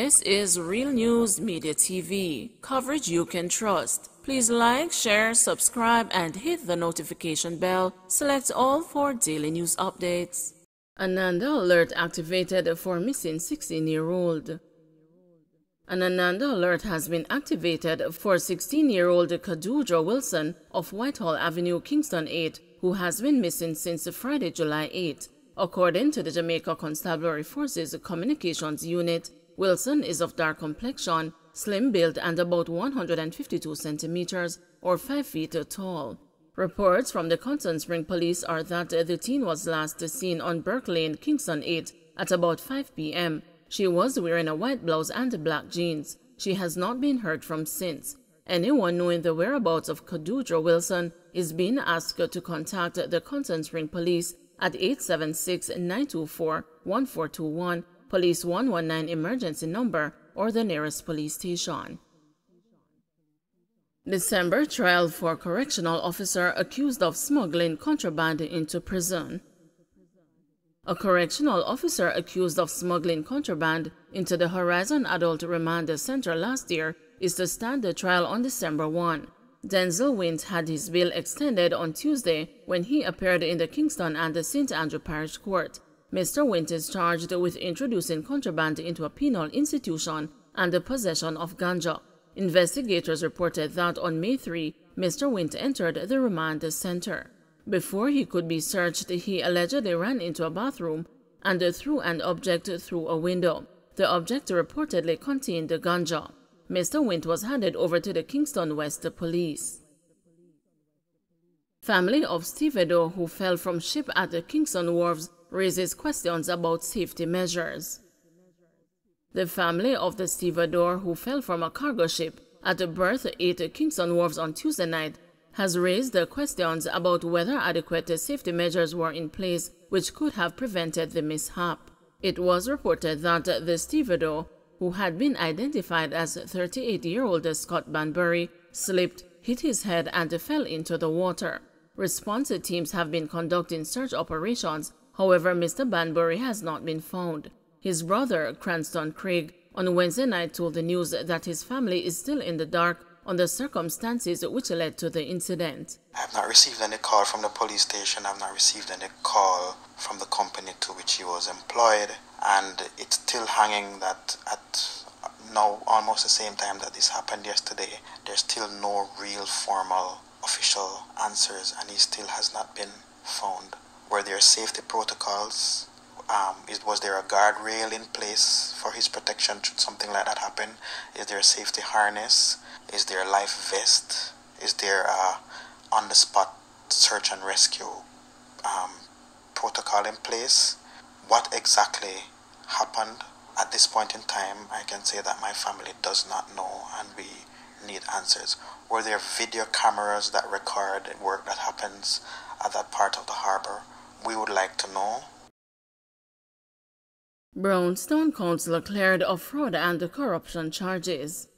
This is Real News Media TV, coverage you can trust. Please like, share, subscribe, and hit the notification bell. Select all for daily news updates. Ananda alert activated for missing 16-year-old. An Ananda alert has been activated for 16-year-old Kadoudra Wilson of Whitehall Avenue, Kingston 8, who has been missing since Friday, July 8. According to the Jamaica Constabulary Forces Communications Unit, Wilson is of dark complexion, slim build and about 152 centimeters or 5 feet tall. Reports from the Constant Spring Police are that the teen was last seen on Burke Lane, Kingston 8, at about 5 p.m. She was wearing a white blouse and black jeans. She has not been heard from since. Anyone knowing the whereabouts of Kadoudra Wilson is being asked to contact the Constant Spring Police at 876-924-1421, Police 119 emergency number, or the nearest police station. December trial for correctional officer accused of smuggling contraband into prison. A correctional officer accused of smuggling contraband into the Horizon Adult Remand Centre last year is to stand the trial on December 1. Denzel Wint had his bail extended on Tuesday when he appeared in the Kingston and the St. Andrew Parish Court. Mr. Wint is charged with introducing contraband into a penal institution and the possession of ganja. Investigators reported that on May 3, Mr. Wint entered the remand centre. Before he could be searched, he allegedly ran into a bathroom and threw an object through a window. The object reportedly contained ganja. Mr. Wint was handed over to the Kingston West Police. Family of stevedore who fell from ship at the Kingston Wharves raises questions about safety measures. The family of the stevedore who fell from a cargo ship at the berth 8 Kingston Wharves on Tuesday night has raised questions about whether adequate safety measures were in place which could have prevented the mishap. It was reported that the stevedore, who had been identified as 38-year-old Scott Banbury, slipped, hit his head, and fell into the water. Response teams have been conducting search operations, however Mr. Banbury has not been found. His brother, Cranston Craig, on Wednesday night told the news that his family is still in the dark on the circumstances which led to the incident. I have not received any call from the police station. I have not received any call from the company to which he was employed. And it's still hanging that at now almost the same time that this happened yesterday, there's still no real formal official answers, and he still has not been found. Were there safety protocols? Was there a guardrail in place for his protection should something like that happen? Is there a safety harness? Is there a life vest? Is there a on-the-spot search and rescue protocol in place? What exactly happened at this point in time, I can say that my family does not know, and we need answers. Were there video cameras that record work that happens at that part of the harbour? We would like to know. Brownstone councillor cleared of fraud and corruption charges.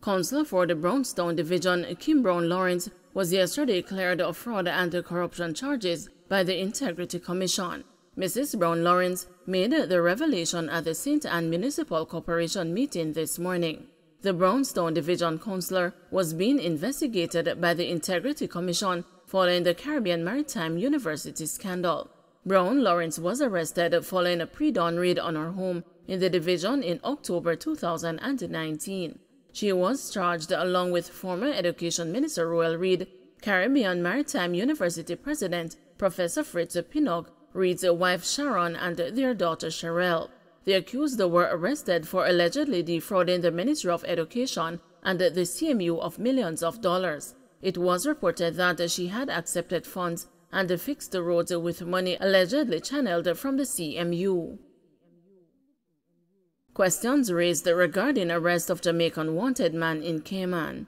Councillor for the Brownstone Division, Kim Brown-Lawrence, was yesterday cleared of fraud and corruption charges by the Integrity Commission. Mrs. Brown-Lawrence made the revelation at the St. Anne Municipal Corporation meeting this morning. The Brownstone Division councillor was being investigated by the Integrity Commission following the Caribbean Maritime University scandal. Brown-Lawrence was arrested following a pre-dawn raid on her home in the division in October 2019. She was charged along with former Education Minister Royal Reid, Caribbean Maritime University President Professor Fritz Pinog, Reid's wife Sharon, and their daughter Sherelle. The accused were arrested for allegedly defrauding the Ministry of Education and the CMU of millions of dollars. It was reported that she had accepted funds and fixed the roads with money allegedly channeled from the CMU. Questions raised regarding arrest of Jamaican wanted man in Cayman.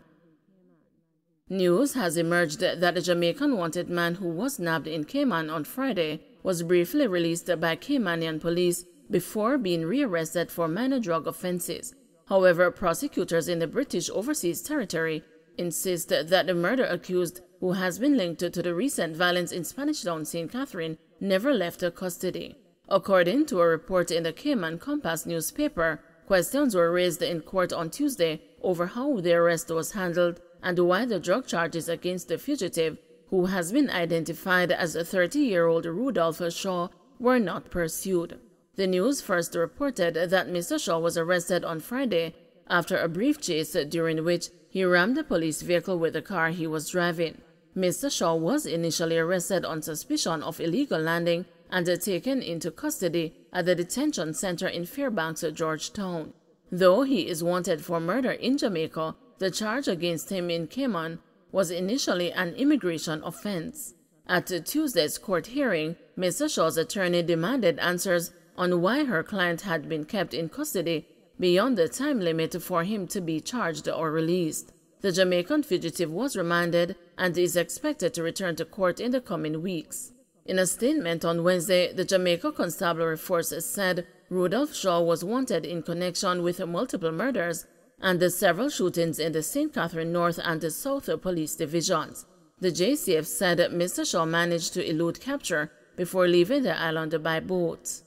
News has emerged that a Jamaican wanted man who was nabbed in Cayman on Friday was briefly released by Caymanian police before being rearrested for minor drug offences. However, prosecutors in the British Overseas Territory insist that the murder accused, who has been linked to the recent violence in Spanish Town, St. Catherine, never left her custody. According to a report in the Cayman Compass newspaper, Questions were raised in court on Tuesday over how the arrest was handled and why the drug charges against the fugitive, who has been identified as 30-year-old Rudolph Shaw, were not pursued. The news first reported that Mr. Shaw was arrested on Friday after a brief chase during which he rammed a police vehicle with the car he was driving. Mr. Shaw was initially arrested on suspicion of illegal landing and taken into custody at the detention center in Fairbanks, Georgetown. Though he is wanted for murder in Jamaica, the charge against him in Cayman was initially an immigration offense. At Tuesday's court hearing, Mr. Shaw's attorney demanded answers on why her client had been kept in custody beyond the time limit for him to be charged or released. The Jamaican fugitive was remanded and is expected to return to court in the coming weeks. In a statement on Wednesday, the Jamaica Constabulary Force said Rudolph Shaw was wanted in connection with multiple murders and the several shootings in the St. Catherine North and the South Police Divisions. The JCF said Mr. Shaw managed to elude capture before leaving the island by boat.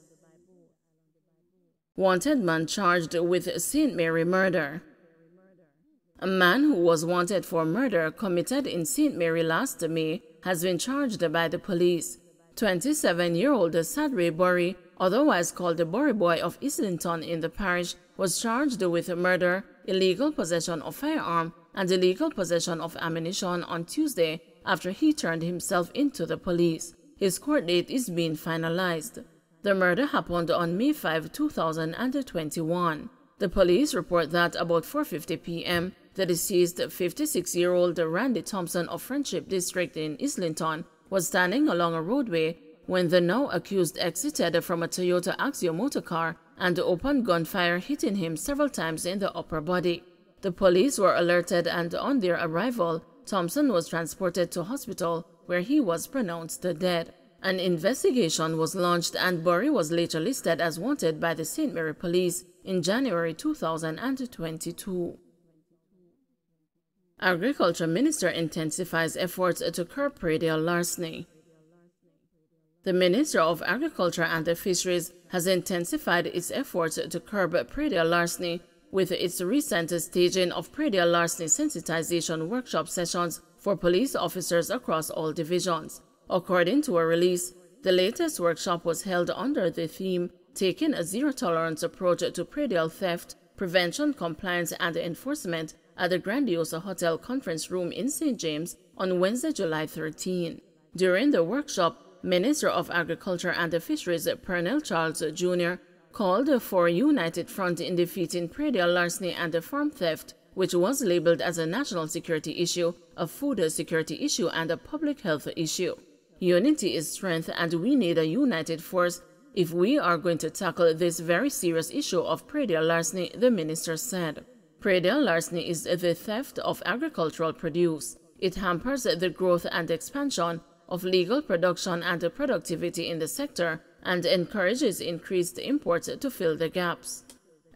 Wanted man charged with Saint Mary murder. A man who was wanted for murder committed in Saint Mary last May has been charged by the police. 27-year-old Sadre Bury, otherwise called the Bury Boy of Islington in the parish, was charged with murder, illegal possession of firearm, and illegal possession of ammunition on Tuesday after he turned himself into the police. His court date is being finalized. The murder happened on May 5, 2021. The police report that about 4:50 p.m., the deceased 56-year-old Randy Thompson of Friendship District in Islington was standing along a roadway when the now accused exited from a Toyota Axio motor car and opened gunfire, hitting him several times in the upper body. The police were alerted, and on their arrival, Thompson was transported to hospital where he was pronounced dead. An investigation was launched and Bury was later listed as wanted by the Saint Mary Police in January 2022. Agriculture Minister intensifies efforts to curb predial larceny. The Minister of Agriculture and the Fisheries has intensified its efforts to curb predial larceny with its recent staging of predial larceny sensitization workshop sessions for police officers across all divisions. According to a release, the latest workshop was held under the theme "Taking a Zero-Tolerance Approach to Predial Theft, Prevention, Compliance and Enforcement" at the Grandiose Hotel Conference Room in St. James on Wednesday, July 13. During the workshop, Minister of Agriculture and the Fisheries Pernell Charles, Jr. called for a united front in defeating predial larceny and farm theft, which was labeled as a national security issue, a food security issue, and a public health issue. Unity is strength, and we need a united force if we are going to tackle this very serious issue of predial larceny, the minister said. Predial larceny is the theft of agricultural produce. It hampers the growth and expansion of legal production and productivity in the sector and encourages increased imports to fill the gaps.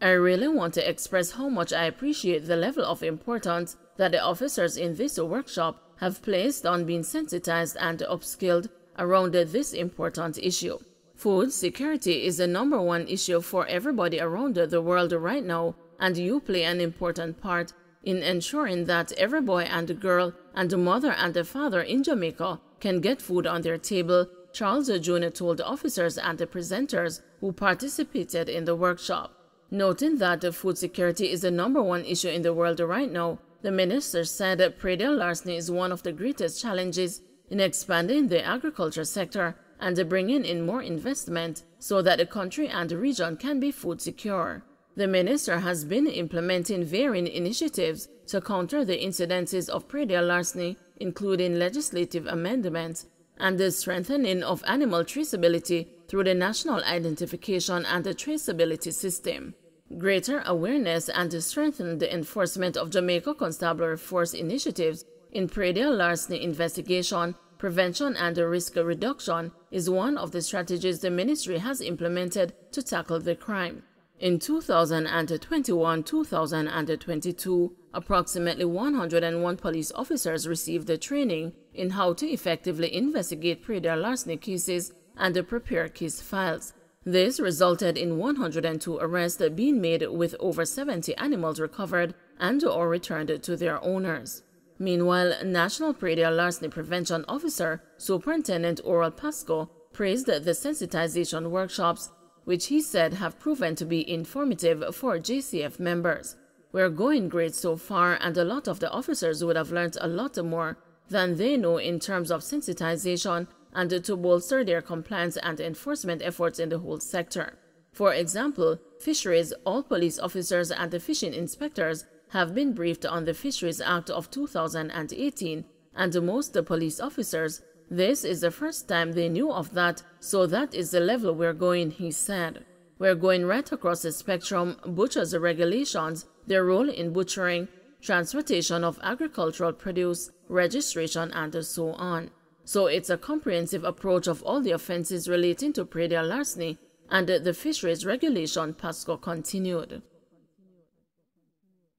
I really want to express how much I appreciate the level of importance that the officers in this workshop have placed on being sensitized and upskilled around this important issue. Food security is the #1 issue for everybody around the world right now, and you play an important part in ensuring that every boy and girl and mother and father in Jamaica can get food on their table, Charles Jr. told officers and the presenters who participated in the workshop. Noting that food security is the #1 issue in the world right now, the minister said that predial larceny is one of the greatest challenges in expanding the agriculture sector and bringing in more investment so that the country and the region can be food secure. The minister has been implementing varying initiatives to counter the incidences of predial larceny, including legislative amendments and the strengthening of animal traceability through the National Identification and Traceability System. Greater awareness and strengthen the enforcement of Jamaica Constabulary Force initiatives in predial larceny investigation, prevention and risk reduction is one of the strategies the ministry has implemented to tackle the crime. In 2021-2022, approximately 101 police officers received the training in how to effectively investigate predial larceny cases and prepare case files. This resulted in 102 arrests being made, with over 70 animals recovered and or returned to their owners. Meanwhile, National Predator Larceny Prevention Officer Superintendent Oral Pasco praised the sensitization workshops, which he said have proven to be informative for JCF members. "We're going great so far, and a lot of the officers would have learned a lot more than they know in terms of sensitization and to bolster their compliance and enforcement efforts in the whole sector. For example, fisheries, all police officers and the fishing inspectors have been briefed on the Fisheries Act of 2018, and most the police officers, this is the first time they knew of that, so that is the level we're going," he said. "We're going right across the spectrum, butchers' regulations, their role in butchering, transportation of agricultural produce, registration, and so on. So it's a comprehensive approach of all the offenses relating to predator larceny and the fisheries regulation," Pasco continued.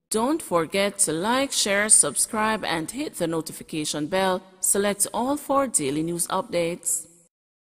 Don't forget to like, share, subscribe, and hit the notification bell. Select all for daily news updates.